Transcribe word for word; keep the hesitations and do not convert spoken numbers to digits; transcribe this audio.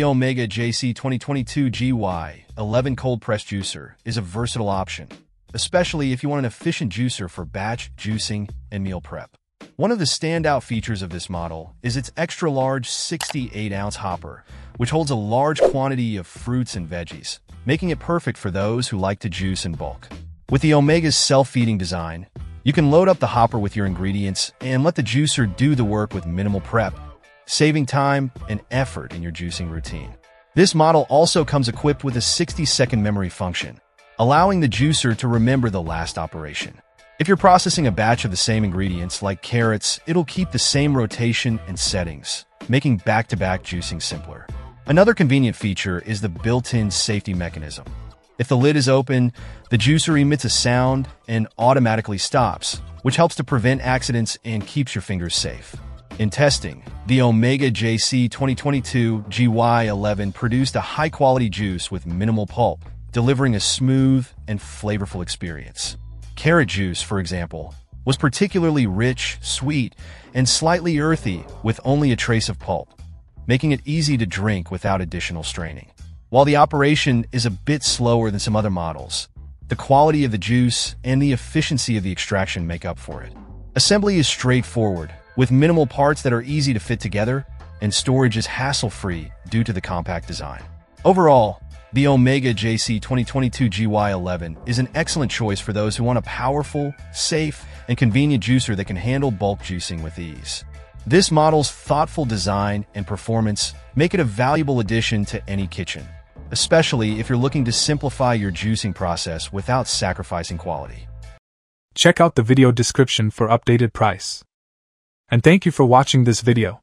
The Omega J C twenty twenty-two G Y eleven cold-press juicer is a versatile option, especially if you want an efficient juicer for batch, juicing, and meal prep. One of the standout features of this model is its extra-large sixty-eight ounce hopper, which holds a large quantity of fruits and veggies, making it perfect for those who like to juice in bulk. With the Omega's self-feeding design, you can load up the hopper with your ingredients and let the juicer do the work with minimal prep, saving time and effort in your juicing routine. This model also comes equipped with a sixty second memory function, allowing the juicer to remember the last operation. If you're processing a batch of the same ingredients like carrots, it'll keep the same rotation and settings, making back-to-back juicing simpler. Another convenient feature is the built-in safety mechanism. If the lid is open, the juicer emits a sound and automatically stops, which helps to prevent accidents and keeps your fingers safe. In testing, the Omega J C twenty twenty-two G Y eleven produced a high-quality juice with minimal pulp, delivering a smooth and flavorful experience. Carrot juice, for example, was particularly rich, sweet, and slightly earthy with only a trace of pulp, making it easy to drink without additional straining. While the operation is a bit slower than some other models, the quality of the juice and the efficiency of the extraction make up for it. Assembly is straightforward, with minimal parts that are easy to fit together, and storage is hassle-free due to the compact design. Overall, the Omega J C twenty twenty-two G Y eleven is an excellent choice for those who want a powerful, safe, and convenient juicer that can handle bulk juicing with ease. This model's thoughtful design and performance make it a valuable addition to any kitchen, especially if you're looking to simplify your juicing process without sacrificing quality. Check out the video description for updated price. And thank you for watching this video.